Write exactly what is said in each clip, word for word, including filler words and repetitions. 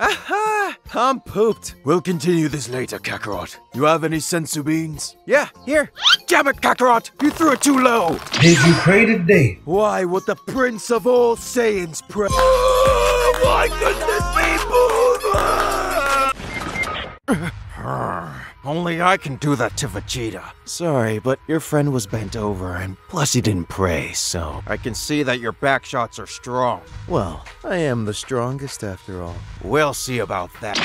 Aha! I'm pooped. We'll continue this later, Kakarot. You have any sensu beans? Yeah, here. Damn it, Kakarot! You threw it too low! Did you pray today? Why would the prince of all Saiyans pray? Oh, why couldn't this be moved? Only I can do that to Vegeta. Sorry, but your friend was bent over and plus he didn't pray, so... I can see that your backshots are strong. Well, I am the strongest after all. We'll see about that.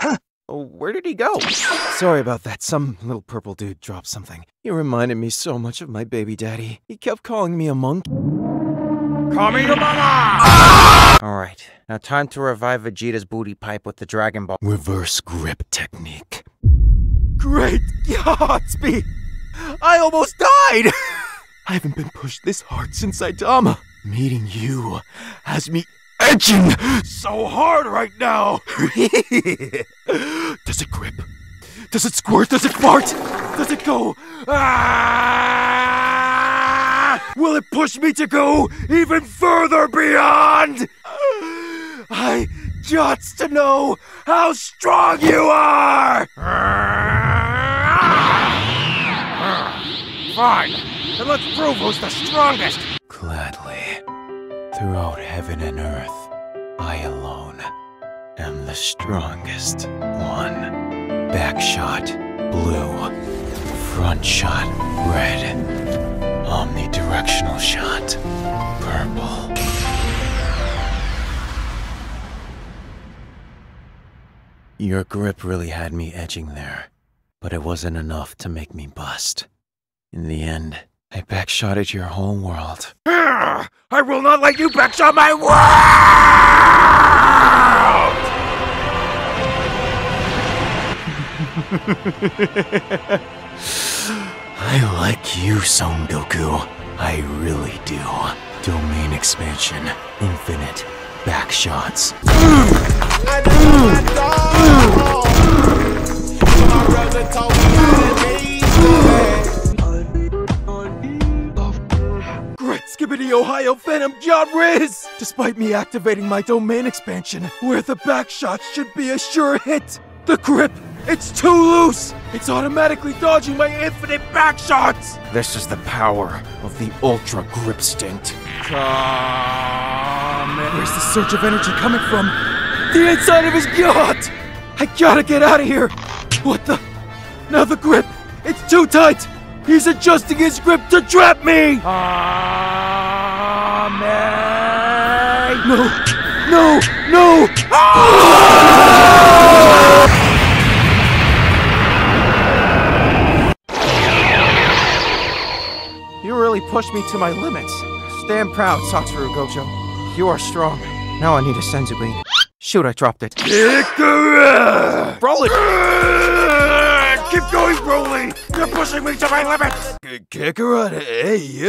Huh? Oh, where did he go? Sorry about that, some little purple dude dropped something. He reminded me so much of my baby daddy. He kept calling me a monkey. Call me your mama! Ah! Alright, now time to revive Vegeta's booty pipe with the Dragon Ball. Reverse grip technique. Great Godspeed! I almost died! I haven't been pushed this hard since Saitama. Meeting you has me edging so hard right now! Does it grip? Does it squirt? Does it fart? Does it go? Ah! Will it push me to go even further beyond? I just to know how strong you are! Fine, then let's prove who's the strongest! Gladly, throughout heaven and earth, I alone am the strongest one. Back shot, blue. Front shot, red. Omnidirectional shot, purple. Your grip really had me edging there, but it wasn't enough to make me bust. In the end, I backshot at your whole world. I will not let you backshot my world! I like you, Son Goku. I really do. Domain expansion, infinite backshots. I Great skibbity Ohio Venom John Riz! Despite me activating my domain expansion, where the backshot should be a sure hit, the grip, it's too loose! It's automatically dodging my infinite backshots! This is the power of the ultra grip stint. Where's the surge of energy coming from? The inside of his gut! I gotta get out of here! What the? Now the grip! It's too tight! He's adjusting his grip to trap me! Amen. No! No! No! Ah! You really pushed me to my limits. Stand proud, Satoru Gojo. You are strong. Now I need a senzu bean. Shoot, I dropped it. Kekara! Broly! Keep going, Broly! You're pushing me to my limits! Kekara, hey, yeah.